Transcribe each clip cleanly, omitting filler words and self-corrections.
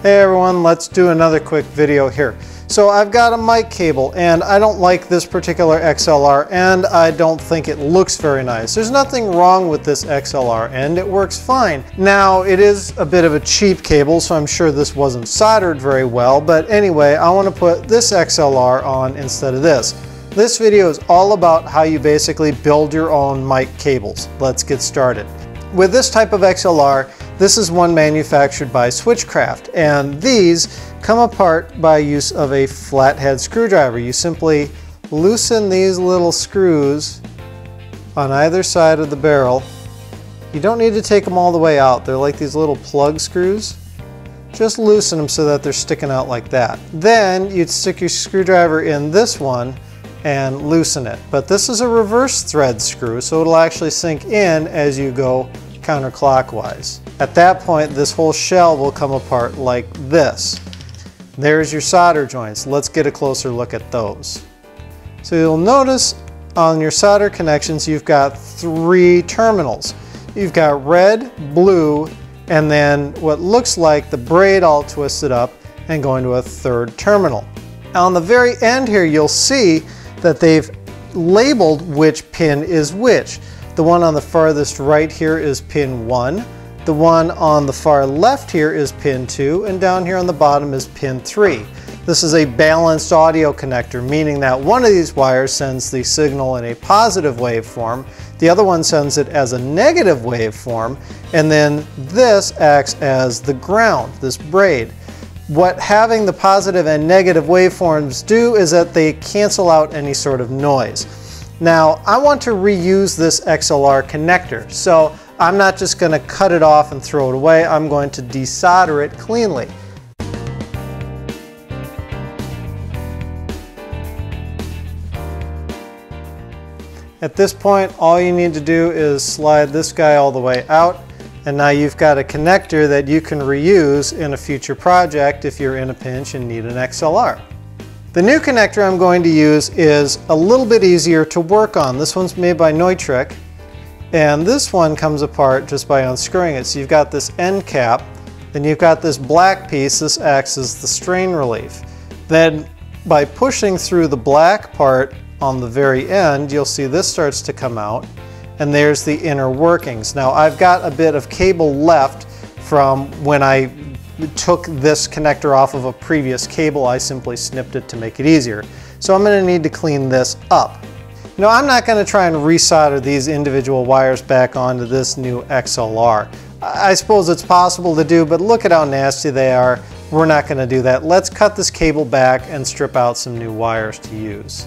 Hey everyone, let's do another quick video here. So I've got a mic cable and I don't like this particular XLR and I don't think it looks very nice. There's nothing wrong with this XLR and it works fine. Now it is a bit of a cheap cable, so I'm sure this wasn't soldered very well, but anyway, I want to put this XLR on instead of this. This video is all about how you basically build your own mic cables. Let's get started. With this type of XLR, this is one manufactured by Switchcraft, and these come apart by use of a flathead screwdriver. You simply loosen these little screws on either side of the barrel. You don't need to take them all the way out. They're like these little plug screws. Just loosen them so that they're sticking out like that. Then you'd stick your screwdriver in this one and loosen it. But this is a reverse thread screw, so it'll actually sink in as you go counterclockwise. At that point, this whole shell will come apart like this. There's your solder joints. Let's get a closer look at those. So you'll notice on your solder connections, you've got three terminals. You've got red, blue, and then what looks like the braid all twisted up and going to a third terminal. On the very end here, you'll see that they've labeled which pin is which. The one on the farthest right here is pin 1, the one on the far left here is pin 2, and down here on the bottom is pin 3. This is a balanced audio connector, meaning that one of these wires sends the signal in a positive waveform, the other one sends it as a negative waveform, and then this acts as the ground, this braid. What having the positive and negative waveforms do is that they cancel out any sort of noise. Now, I want to reuse this XLR connector, so I'm not just going to cut it off and throw it away. I'm going to desolder it cleanly. At this point, all you need to do is slide this guy all the way out, and now you've got a connector that you can reuse in a future project if you're in a pinch and need an XLR. The new connector I'm going to use is a little bit easier to work on. This one's made by Neutrik, and this one comes apart just by unscrewing it. So you've got this end cap, then you've got this black piece. This acts as the strain relief. Then by pushing through the black part on the very end, you'll see this starts to come out, and there's the inner workings. Now I've got a bit of cable left from when I took this connector off of a previous cable. I simply snipped it to make it easier. So I'm going to need to clean this up. Now I'm not going to try and resolder these individual wires back onto this new XLR. I suppose it's possible to do, but look at how nasty they are. We're not going to do that. Let's cut this cable back and strip out some new wires to use.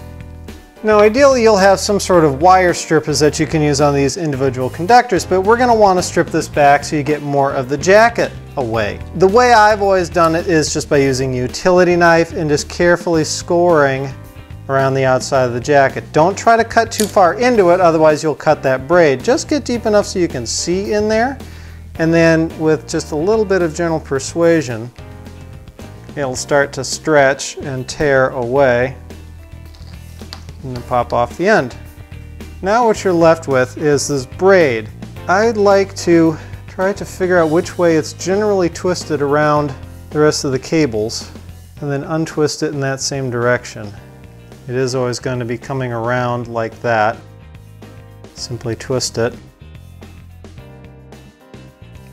Now ideally you'll have some sort of wire strippers that you can use on these individual conductors, but we're going to want to strip this back so you get more of the jacket away. The way I've always done it is just by using a utility knife and just carefully scoring around the outside of the jacket. Don't try to cut too far into it, otherwise you'll cut that braid. Just get deep enough so you can see in there, and then with just a little bit of gentle persuasion, it'll start to stretch and tear away, and then pop off the end. Now what you're left with is this braid. I'd like to try to figure out which way it's generally twisted around the rest of the cables and then untwist it in that same direction. It is always going to be coming around like that. Simply twist it.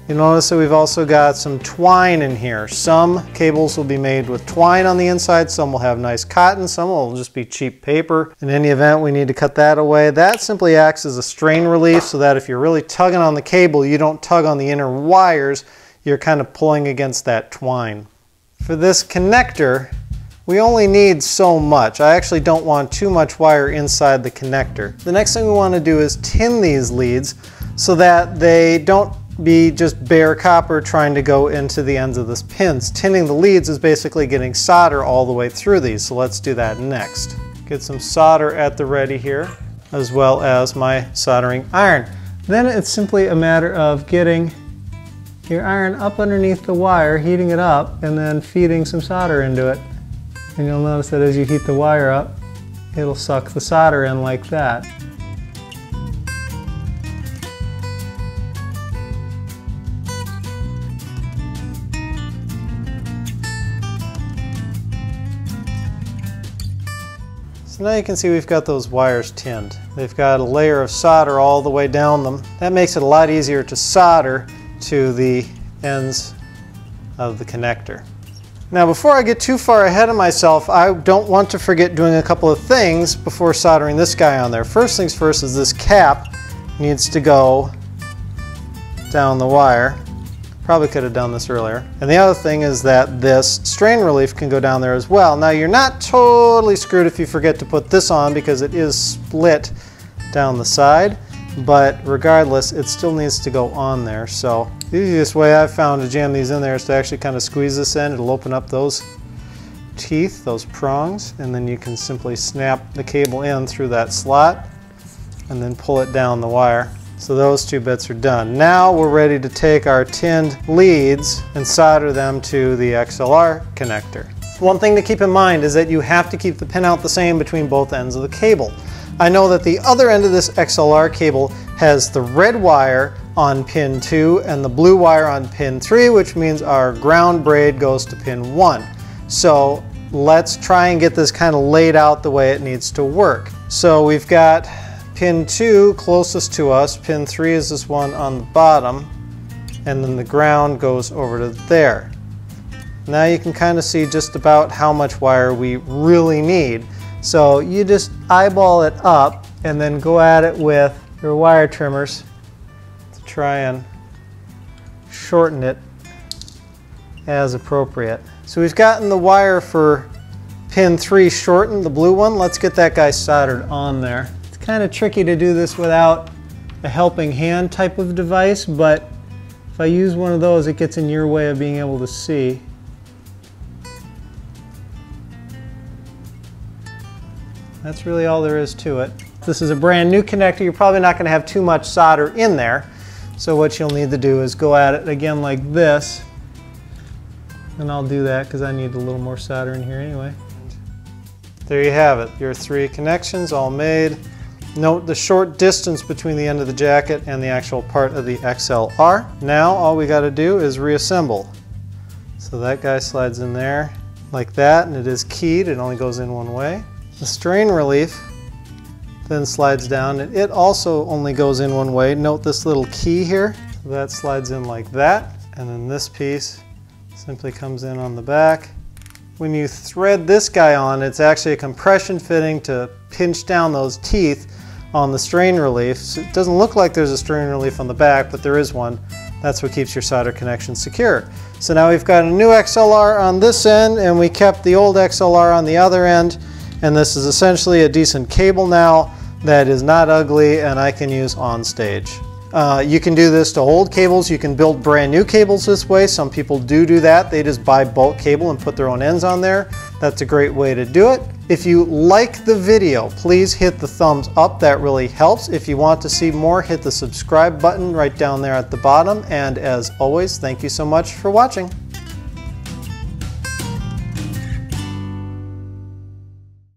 You'll notice that we've also got some twine in here. Some cables will be made with twine on the inside, some will have nice cotton, some will just be cheap paper. In any event, we need to cut that away. That simply acts as a strain relief so that if you're really tugging on the cable, you don't tug on the inner wires, you're kind of pulling against that twine. For this connector, we only need so much. I actually don't want too much wire inside the connector. The next thing we want to do is tin these leads so that they don't be just bare copper trying to go into the ends of this pins. Tinning the leads is basically getting solder all the way through these, so let's do that next. Get some solder at the ready here, as well as my soldering iron. Then it's simply a matter of getting your iron up underneath the wire, heating it up, and then feeding some solder into it. And you'll notice that as you heat the wire up, it'll suck the solder in like that. So now you can see we've got those wires tinned. They've got a layer of solder all the way down them. That makes it a lot easier to solder to the ends of the connector. Now before I get too far ahead of myself, I don't want to forget doing a couple of things before soldering this guy on there. First things first is this cap needs to go down the wire. Probably could have done this earlier. And the other thing is that this strain relief can go down there as well. Now you're not totally screwed if you forget to put this on because it is split down the side, but regardless it still needs to go on there. So the easiest way I've found to jam these in there is to actually kind of squeeze this in. It'll open up those teeth, those prongs, and then you can simply snap the cable in through that slot and then pull it down the wire. So those two bits are done. Now we're ready to take our tinned leads and solder them to the XLR connector. One thing to keep in mind is that you have to keep the pinout the same between both ends of the cable. I know that the other end of this XLR cable has the red wire on pin 2 and the blue wire on pin 3, which means our ground braid goes to pin 1. So let's try and get this kind of laid out the way it needs to work. So we've got pin 2 closest to us, pin 3 is this one on the bottom, and then the ground goes over to there. Now you can kind of see just about how much wire we really need. So you just eyeball it up and then go at it with your wire trimmers to try and shorten it as appropriate. So we've gotten the wire for pin 3 shortened, the blue one. Let's get that guy soldered on there. Kind of tricky to do this without a helping hand type of device, but if I use one of those it gets in your way of being able to see. That's really all there is to it. This is a brand new connector, you're probably not going to have too much solder in there, so what you'll need to do is go at it again like this, and I'll do that because I need a little more solder in here anyway. There you have it, your three connections all made. Note the short distance between the end of the jacket and the actual part of the XLR. Now all we got to do is reassemble. So that guy slides in there like that, and it is keyed, it only goes in one way. The strain relief then slides down, and it also only goes in one way. Note this little key here, so that slides in like that, and then this piece simply comes in on the back. When you thread this guy on, it's actually a compression fitting to pinch down those teeth on the strain relief. So it doesn't look like there's a strain relief on the back, but there is one. That's what keeps your solder connection secure. So now we've got a new XLR on this end, and we kept the old XLR on the other end, and this is essentially a decent cable now that is not ugly and I can use on stage. You can do this to old cables, you can build brand new cables this way. Some people do that, they just buy bulk cable and put their own ends on there. That's a great way to do it. If you like the video, please hit the thumbs up, that really helps. If you want to see more, hit the subscribe button right down there at the bottom, and as always, thank you so much for watching.